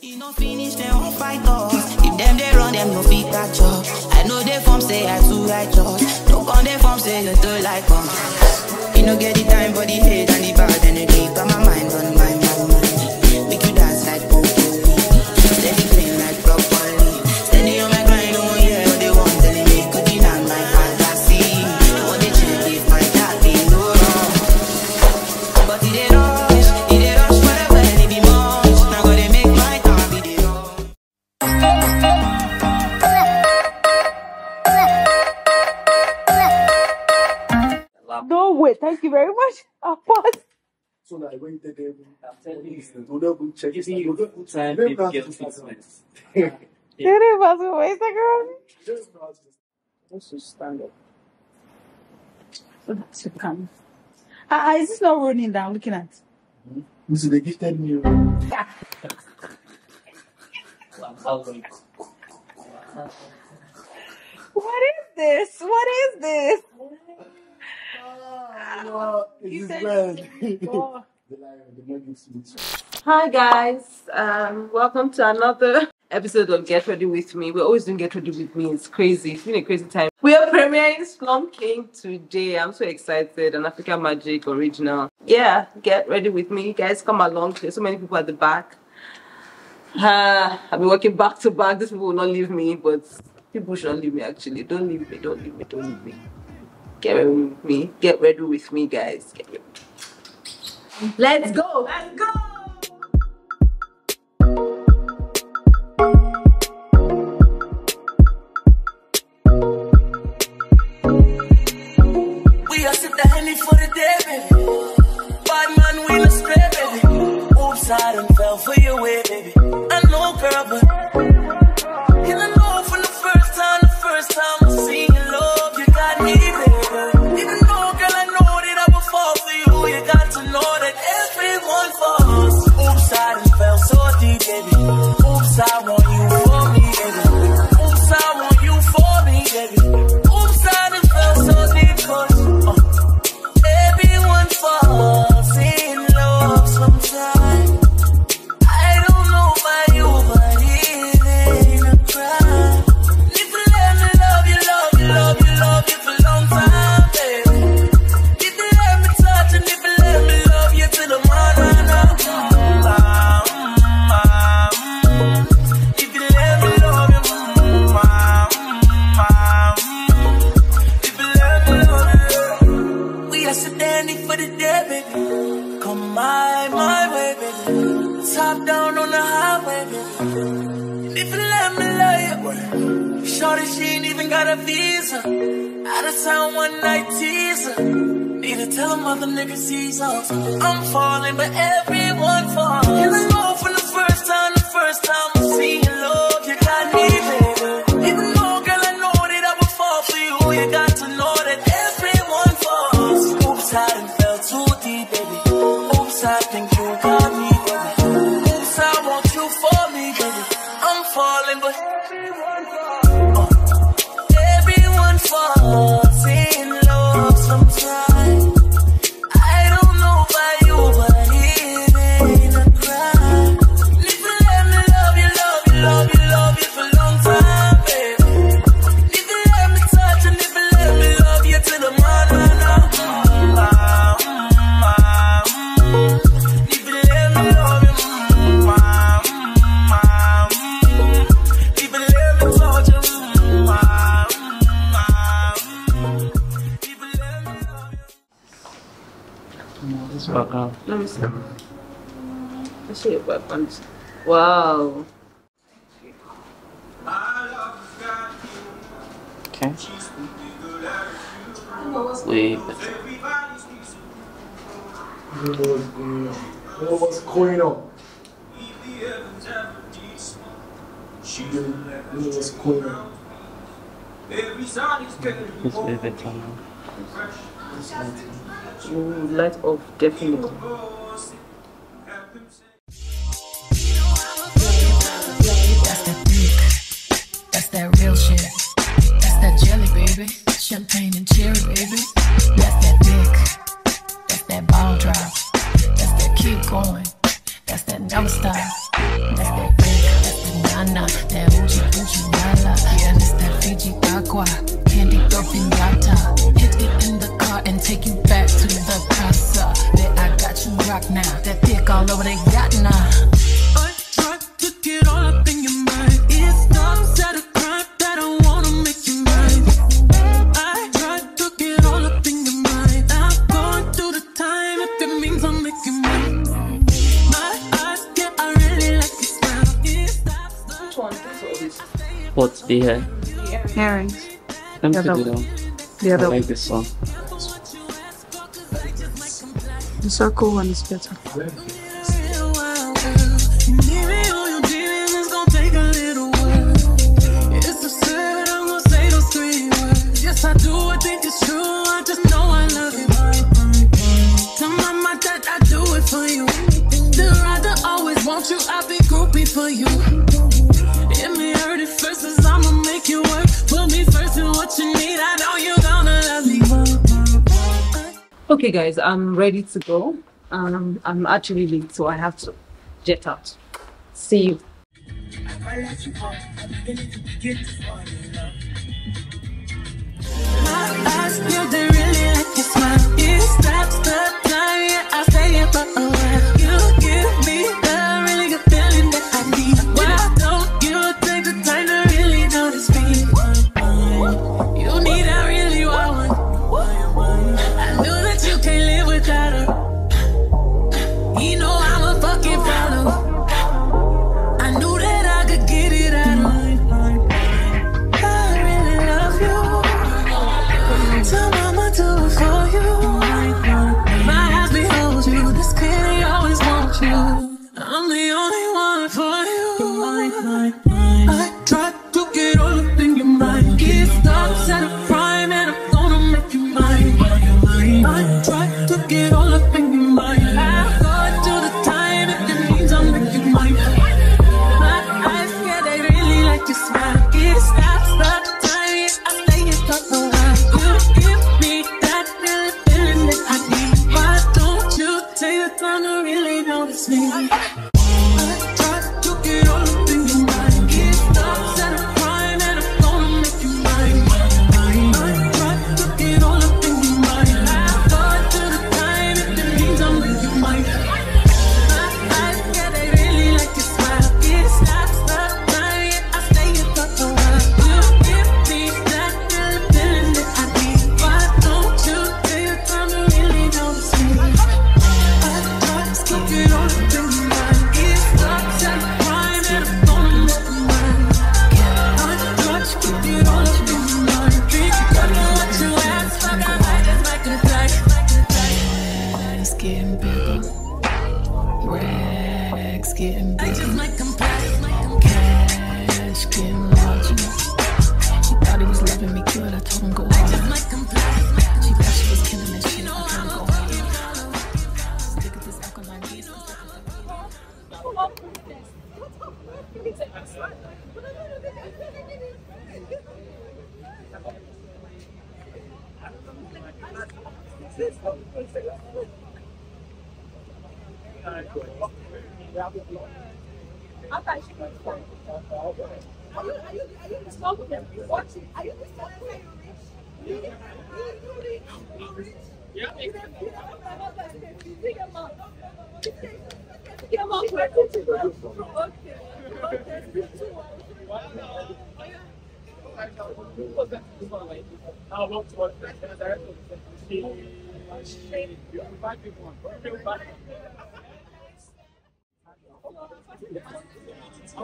You no finish, they won't fight us. If them they run, them no fit catch up. I know they form say I too righteous. No con they form say you too like us. You no get the time for the hate and the bad energy. Got my mind on my mind. Make you dance like popo. Let me clean like properly. Standing on my grind, no one hear what they want. Telling me could you not my fantasy? What they change if my dad be no wrong. But it ain't wrong. No way, thank you very much. So that when you take them, do not go check. Let's just stand up. So that you can. Is this not running down? Looking at. This is the gifted meal. What is this? What is this? Hi guys, welcome to another episode of Get Ready With Me. We're always doing Get Ready With Me. It's crazy. It's been a crazy time. We are premiering Slum King today. I'm so excited. An African Magic original. Yeah, Get Ready With Me. You guys come along. There's so many people at the back. I've been working back to back. These people will not leave me, but people should not leave me actually. Don't leave me, don't leave me, don't leave me. Get ready with me. Get ready with me, guys. Get ready. Let's go. Let's go. We are set the honey for the day, baby. Bad man, we not stray, baby. Oops, I done fell for your way, baby. I know, girl, but you know from the first time I see you. I'm falling, but everyone falls. You know from the first time I see you, love, you got me, baby. Even though, girl, I know that I would fall for you, you got to know that everyone falls. Oops, I done fell too deep, baby. Oops, I think you got me, baby. Oops, I want you for me, baby. I'm falling, but everyone falls. Everyone falls in love sometimes. Let me see. I see your weapons. Wow. Okay. Way better. What's going on? What's going on? It's way better now. You light off definitely. That's that dick. That's that real shit. That's that jelly, baby. Champagne and cherry, baby. That's that dick. That's that ball drop. That's that keep going. That's that never stop. That's that. Havana, that Uchi Uchi Nala, and it's that Fiji Agua, Candy Dopinata. Get in the car and take you back to the casa. That I got you rock now, that dick all over they got now. I tried to get all up in your mind. It's not set of crime that I wanna make you mine. I tried to get all up in your mind. I've gone through the time if it means I'm making mine. My eyes, yeah, I really like this now. It stops the. Which one? What's the hair? Earrings. Let me do them. Yeah, I like this one. The circle one is better. Yeah. Okay guys, I'm ready to go. I'm actually late, so I have to jet out. See you. I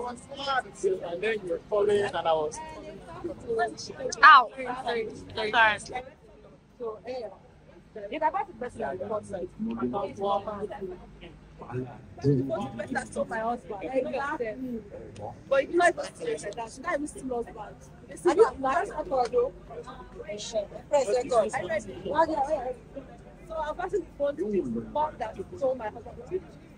was mad until and then you were falling and I was. Ow! Sorry. So, if I got the best I got like, I told my husband. But you know, I was still lost bad. This is not last though. Press record. I read it. So I was actually going to this mom that told my husband.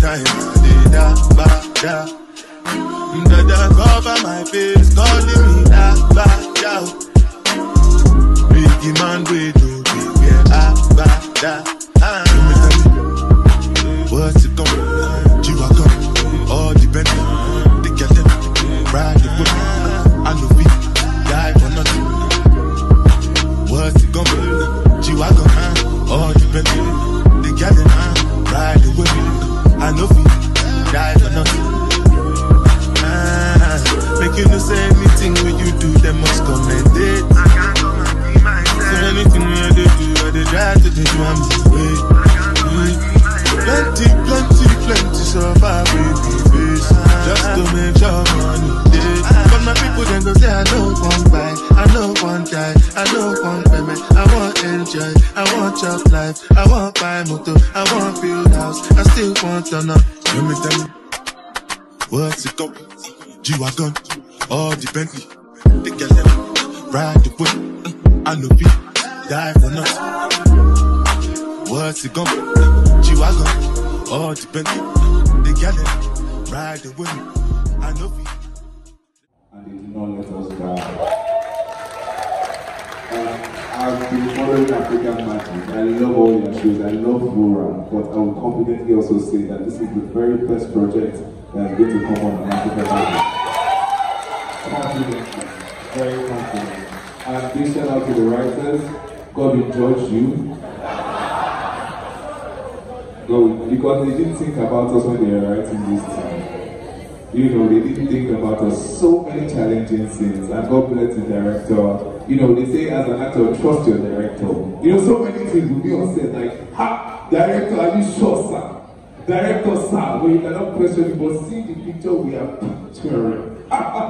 time. Da ba da, da da cover my face, calling me da ba da. Big man we do big, yeah da ba da. What's it called? G-Wagon, all the Benz, the Cadillac, ride the bullet, I know we die for nothing. What's it called? G-Wagon, all the Benz, the Cadillac, ride the bullet, I know we die for nothing. Ah, make you no say anything when you do, they must comment it. So anything when they do, they try to take you on this way. Plenty survive with the face, just to make your money day. But my people then go say I know one buy, I know one guy, I know one payment. I want enjoy, I want your life, I want buy motor, I want build house, I still want to know. Let me tell you, what's it called? G-Wagon, all the Bentley, the Cadillac, ride the boat, I know we die for nothing. What's it called? G-Wagon, all the Bentley, they got it, ride the wind, I know we. And they did not let us down. I've been following African magic. I love all your shows, I love Mora, but I will confidently also say that this is the very first project that is going to come on African magic. Confidently, very confidently. And big shout out to the writers, God will judge you. No, because they didn't think about us when they were writing this time. You know, they didn't think about us. So many challenging scenes. And God bless the director. You know, they say as an actor, trust your director. You know, so many things will be on set like, ha, director, are you sure, sir? Director, sir, well, you cannot question it, but see the picture we have picturing. Ladies and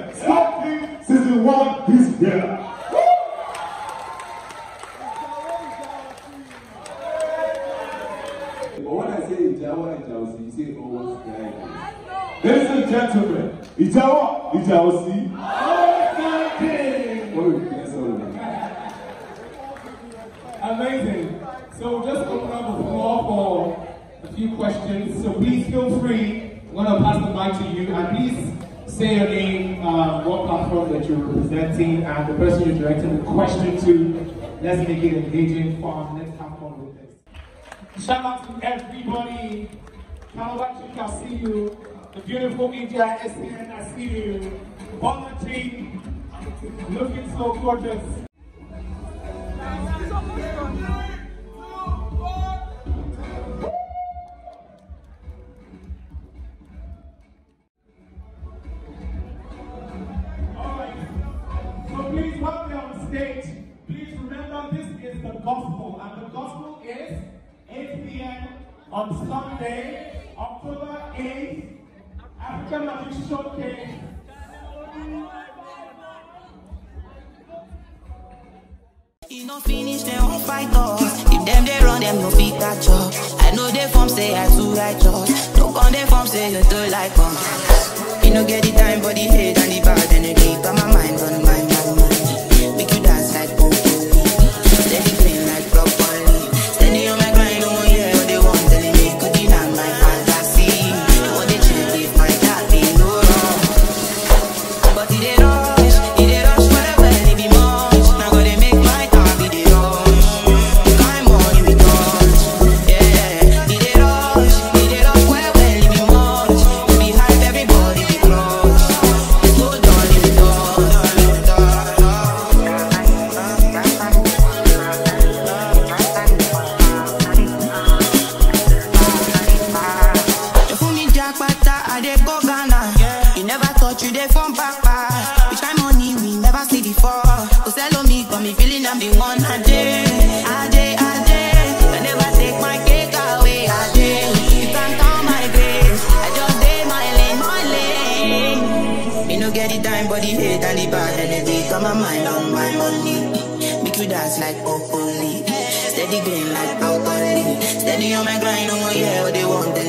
gentlemen, Slum King season 1 is here. You say, oh, what's that? Ladies and gentlemen, Ijawa, Ijawasi. Amazing. So we'll just open up the floor for a few questions. So please feel free. I'm going to pass the mic to you. And please say your name, what platform that you're representing, and the person you're directing the question to. Let's make it engaging, fun. Let's have fun with this. Shout out to everybody. Kalawati, I see you. The beautiful India, SPN, I see you. Bonnerty, looking so gorgeous. Alright, so please help me on stage. Please remember this is the gospel, and the gospel is 8 p.m. on Sunday, October 8th, African Magic Showcase. He no finish, they won't fight us. If them they run, them no fit catch up. I know they form say I too righteous. No on they form say you too like us. You no get the time, but the hate and the bad energy. Got my mind on my mind. Make you dance like boom. Let it clean like properly. Steady green like broccoli. Steady on my grind, oh yeah, what they want.